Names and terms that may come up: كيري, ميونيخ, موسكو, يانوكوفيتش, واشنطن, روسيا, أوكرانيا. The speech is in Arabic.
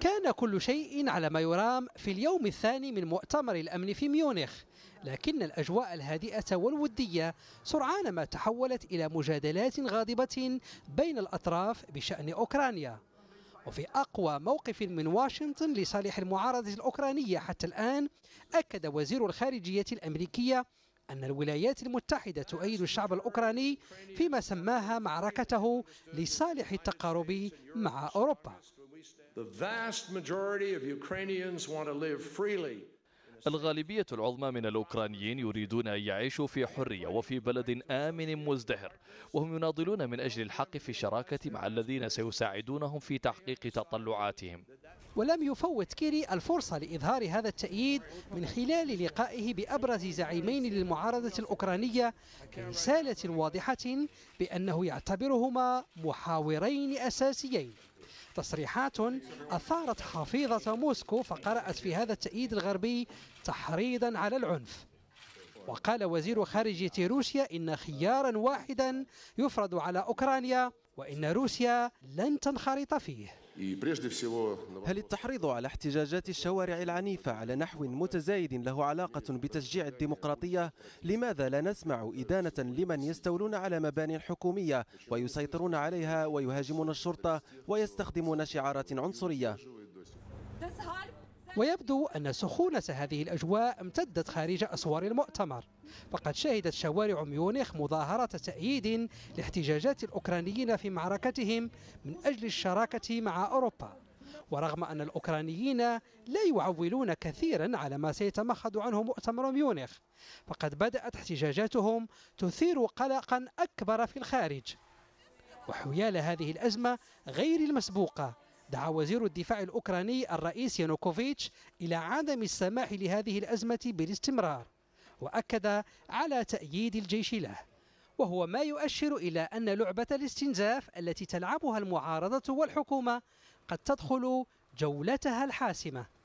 كان كل شيء على ما يرام في اليوم الثاني من مؤتمر الأمن في ميونيخ، لكن الأجواء الهادئة والودية سرعان ما تحولت إلى مجادلات غاضبة بين الأطراف بشأن أوكرانيا. وفي أقوى موقف من واشنطن لصالح المعارضة الأوكرانية حتى الآن، أكد وزير الخارجية الأمريكية أن الولايات المتحدة تؤيد الشعب الأوكراني فيما سماها معركته لصالح التقارب مع أوروبا. الغالبية العظمى من الأوكرانيين يريدون أن يعيشوا في حرية وفي بلد آمن مزدهر، وهم يناضلون من أجل الحق في الشراكة مع الذين سيساعدونهم في تحقيق تطلعاتهم. ولم يفوت كيري الفرصة لإظهار هذا التأييد من خلال لقائه بأبرز زعيمين للمعارضة الأوكرانية برسالة واضحة بأنه يعتبرهما محاورين أساسيين. تصريحات أثارت حفيظة موسكو فقرأت في هذا التأييد الغربي تحريضا على العنف. وقال وزير خارجية روسيا إن خيارا واحدا يفرض على أوكرانيا وإن روسيا لن تنخرط فيه. هل التحريض على احتجاجات الشوارع العنيفة على نحو متزايد له علاقة بتشجيع الديمقراطية؟ لماذا لا نسمع إدانة لمن يستولون على مباني الحكومية ويسيطرون عليها ويهاجمون الشرطة ويستخدمون شعارات عنصرية؟ ويبدو أن سخونة هذه الأجواء امتدت خارج أسوار المؤتمر، فقد شهدت شوارع ميونخ مظاهرة تأييد لاحتجاجات الأوكرانيين في معركتهم من أجل الشراكة مع أوروبا. ورغم أن الأوكرانيين لا يعولون كثيرا على ما سيتمخض عنه مؤتمر ميونخ، فقد بدأت احتجاجاتهم تثير قلقا أكبر في الخارج. وحيال هذه الأزمة غير المسبوقة، دعا وزير الدفاع الأوكراني الرئيس يانوكوفيتش إلى عدم السماح لهذه الأزمة بالاستمرار، وأكد على تأييد الجيش له، وهو ما يؤشر إلى أن لعبة الاستنزاف التي تلعبها المعارضة والحكومة قد تدخل جولتها الحاسمة.